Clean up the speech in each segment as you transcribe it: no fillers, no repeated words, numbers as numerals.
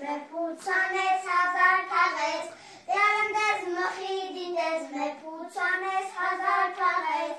me pucanes hazar kares, diarandes mohidites me pucanes hazar kares.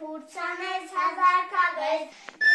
Put some as hazard covers.